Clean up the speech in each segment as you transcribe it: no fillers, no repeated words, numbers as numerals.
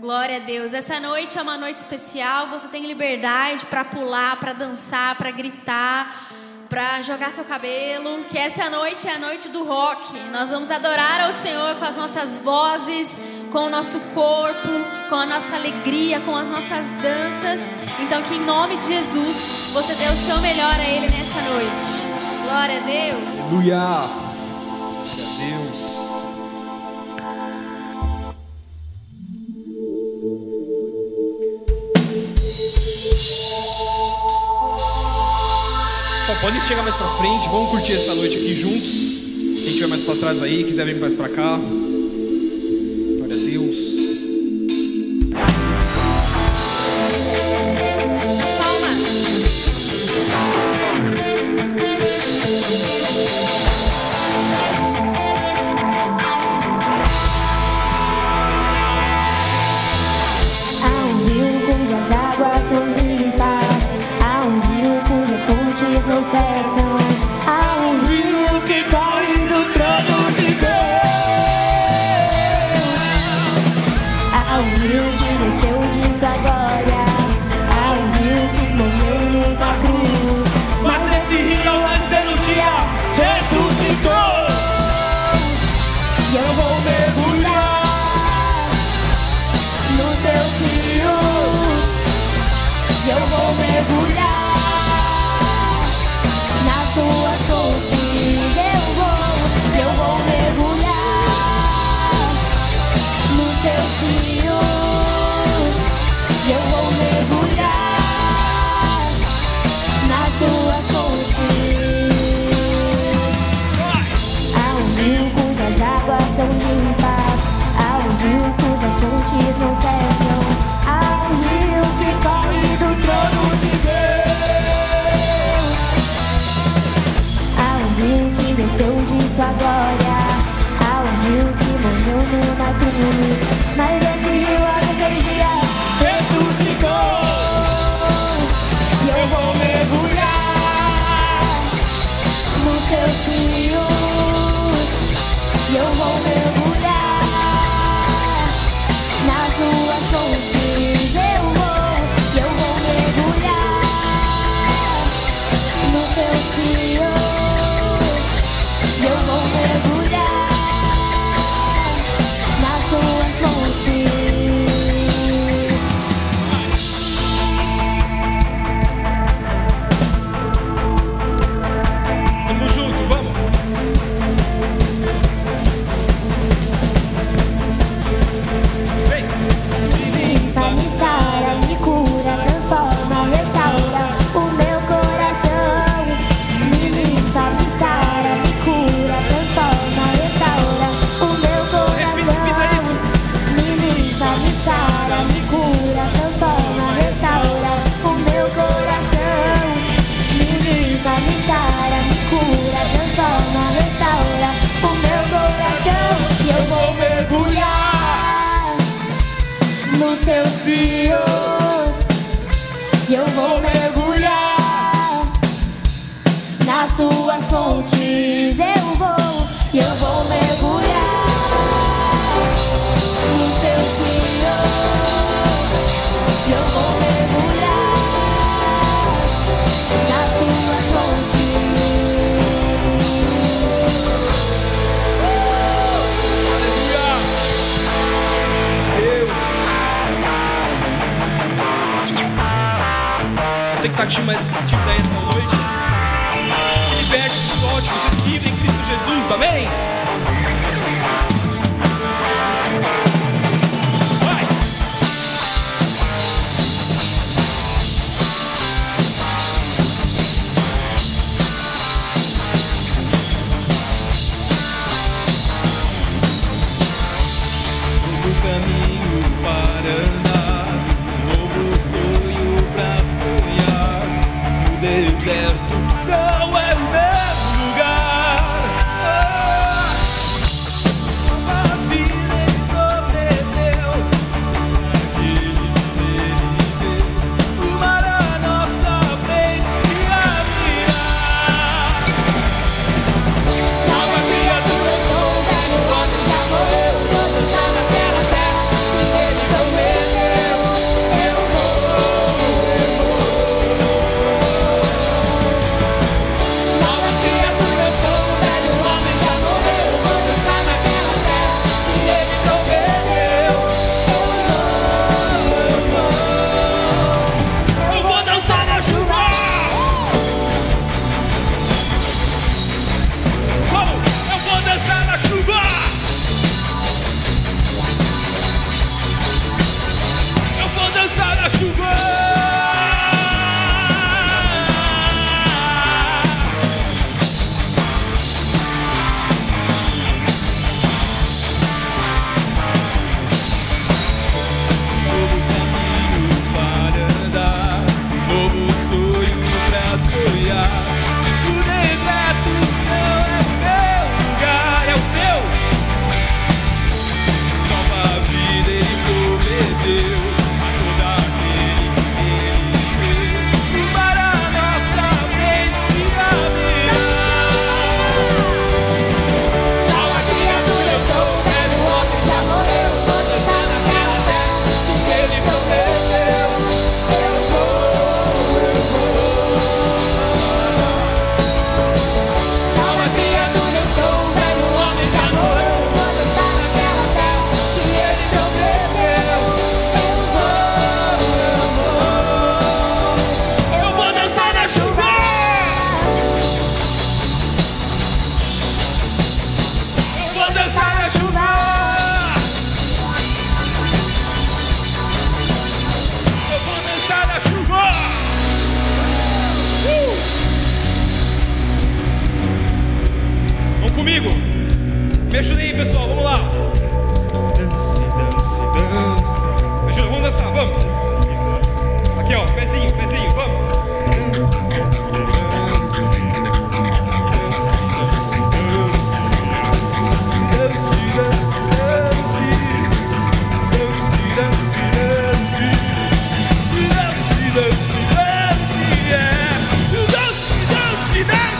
Glória a Deus. Essa noite é uma noite especial. Você tem liberdade para pular, para dançar, para gritar, para jogar seu cabelo. Que essa noite é a noite do rock. Nós vamos adorar ao Senhor com as nossas vozes, com o nosso corpo, com a nossa alegria, com as nossas danças. Então que em nome de Jesus você dê o seu melhor a Ele nessa noite. Glória a Deus. Aleluia. Glória a Deus. Bom, podem chegar mais pra frente, vamos curtir essa noite aqui juntos. Quem tiver mais pra trás aí, quiser vir mais pra cá. Glória a Deus. As palmas. Há um rio cujas águas são limpas. Fontes não cessam. Há um rio que corre do trono de Deus. Há um rio que desceu de sua glória. Há um rio que morreu na cruz, mas nesse rio ao terceiro dia ressuscitou. E eu vou mergulhar no teu rio. E eu vou mergulhar na sua fonte, eu vou mergulhar nos teus rios, eu vou mergulhar na sua fonte. Há um rio cujas águas são limpas, há um rio cujas fontes não cessam, há um rio que corre do trono de Deus. Desceu de sua glória, há um rio que morreu numa cruz, mas esse rio ao terceiro dia ressuscitou. E eu vou mergulhar nos teus rios, e eu vou mergulhar nas suas fontes. Eu vou mergulhar nos teus rios. Eu vou mergulhar nas suas fontes. Vamos junto, vamos! Vem! Limpa, me sara, me cura, transforma, restaura o meu coração. Me limpa, me sara, nos teus rios, eu vou mergulhar nas suas fontes. Eu vou mergulhar nos teus rios, eu vou mergulhar nas suas fontes. Você que tá com time essa noite, se liberte, se solte, você é livre em Cristo Jesus, amém? Vai! Novo caminho para andar, novo sonho pra sonhar. Deserto não é meu lugar. Uma vida entorpeceu e o mar à nossa frente se abrirá. Nova criatura, todos já morreu, todos já naquela terra, e eles também. Mexe aí, pessoal, vamos lá. Dance, dance, dance. Mexe, vamos dançar, vamos. Aqui, ó, pezinho, pezinho, vamos. Dance, dance, dance. Dance, dance, dance. Dance, dance, dance. Dance, dance, yeah. Dance, dance, dance. Dance, dance.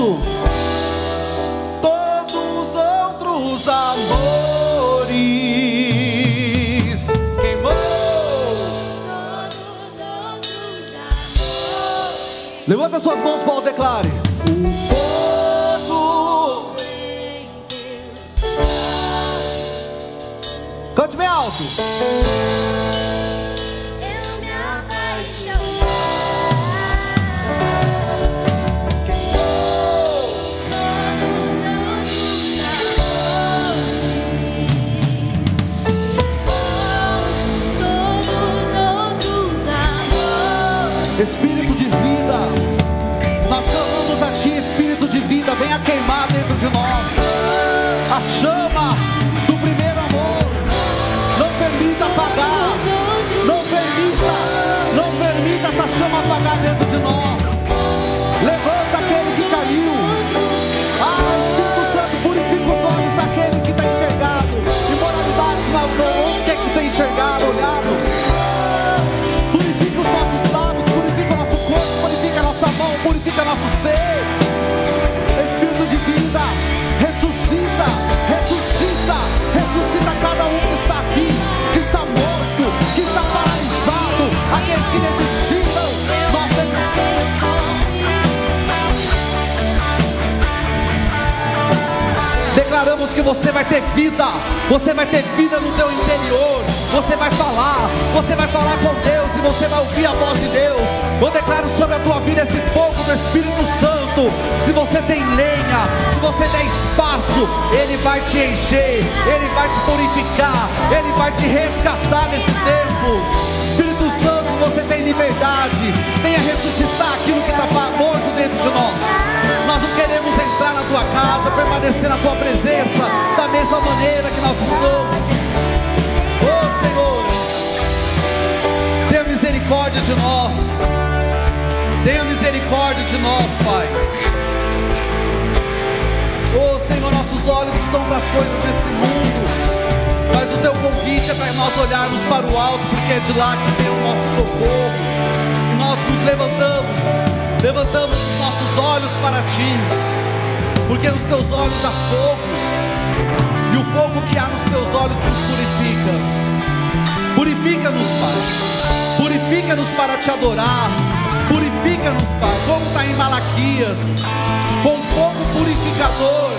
mundo. Todos os outros amores queimou. Todos os outros amores. Levanta suas mãos, Paulo, declare. O fogo em Deus. Cante bem alto. Espírito de vida, nós clamamos a Ti, Espírito de vida, venha queimar dentro de nós a chama do primeiro amor. Não permita apagar, não permita essa chama apagar dentro de nós. Levanta aquele que caiu. Espírito Santo, purifica os olhos daquele que está enxergado imoralidades na mão, onde quer que tenha enxergado, olhado. Purifica nosso ser. Espírito de vida, ressuscita, ressuscita, ressuscita cada um que está aqui, que está morto, que está paralisado, aqueles que resistiram. Nós declaramos que você vai ter vida. Você vai ter vida no teu interior. Você vai falar com Deus e você vai ouvir a voz de Deus. Eu declaro sobre a tua vida esse fogo do Espírito Santo. Se você tem lenha, se você der espaço, Ele vai te encher, Ele vai te purificar, Ele vai te resgatar nesse tempo. Espírito Santo, você tem liberdade. Venha ressuscitar aquilo que está morto dentro de nós. Nós não queremos entrar na tua casa, permanecer na tua presença da mesma maneira que nós estamos. Oh Senhor, tenha misericórdia de nós. Tenha misericórdia de nós, Pai. Oh Senhor, nossos olhos estão para as coisas desse mundo, mas o teu convite é para nós olharmos para o alto, porque é de lá que vem o nosso socorro. E nós nos levantamos os nossos olhos para Ti, porque nos Teus olhos há fogo, e o fogo que há nos Teus olhos nos purifica. Purifica-nos, Pai, purifica-nos para Te adorar, purifica-nos, Pai, como está em Malaquias, com fogo purificador.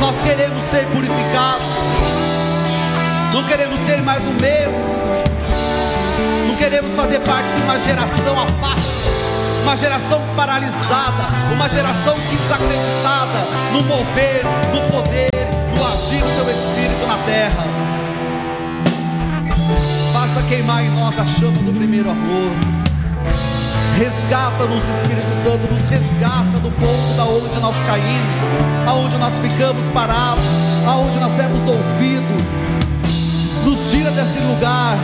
Nós queremos ser purificados, não queremos ser mais o mesmo, não queremos fazer parte de uma geração apática, uma geração paralisada, uma geração que desacreditada no mover, no poder, no agir do Teu Espírito na terra. Faça queimar em nós a chama do primeiro amor. Resgata-nos, Espírito Santo, nos resgata do ponto da onde nós caímos, aonde nós ficamos parados, aonde nós demos ouvido. Nos tira desse lugar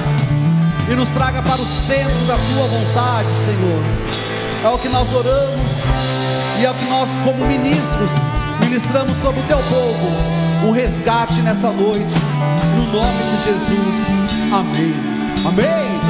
e nos traga para o centro da Tua vontade, Senhor. É o que nós oramos e é o que nós, como ministros, ministramos sobre o Teu povo. Um resgate nessa noite, no nome de Jesus. Amém. Amém.